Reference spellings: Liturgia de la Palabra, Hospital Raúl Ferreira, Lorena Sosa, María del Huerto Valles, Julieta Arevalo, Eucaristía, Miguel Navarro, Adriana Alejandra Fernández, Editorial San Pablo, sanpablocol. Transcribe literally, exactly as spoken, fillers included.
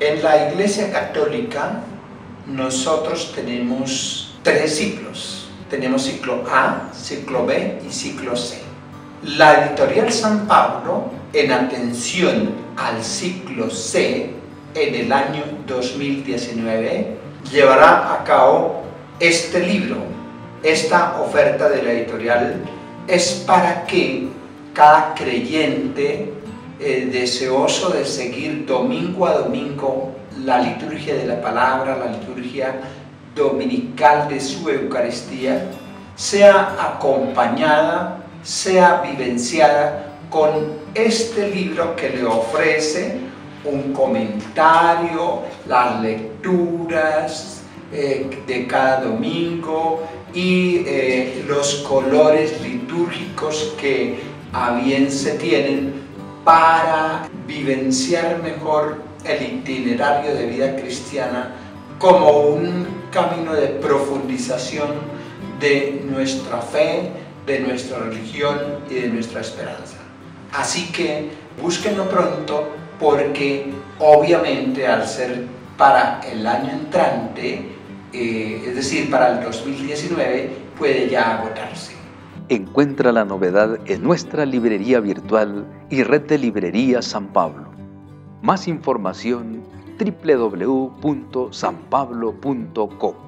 En la Iglesia Católica nosotros tenemos tres ciclos. Tenemos ciclo A, ciclo B y ciclo C. La Editorial San Pablo, en atención al ciclo C, en el año dos mil diecinueve, llevará a cabo este libro. Esta oferta de la editorial es para que cada creyente eh, deseoso de seguir domingo a domingo la liturgia de la palabra, la liturgia dominical de su Eucaristía, sea acompañada, sea vivenciada con este libro que le ofrece un comentario, las lecturas eh, de cada domingo y eh, los colores litúrgicos que a bien se tienen para vivenciar mejor el itinerario de vida cristiana como un camino de profundización de nuestra fe, de nuestra religión y de nuestra esperanza. Así que búsquenlo pronto, porque obviamente al ser para el año entrante, eh, es decir, para el dos mil diecinueve, puede ya agotarse. Encuentra la novedad en nuestra librería virtual y red de librerías San Pablo. Más información: doble u doble u doble u punto san pablo punto co.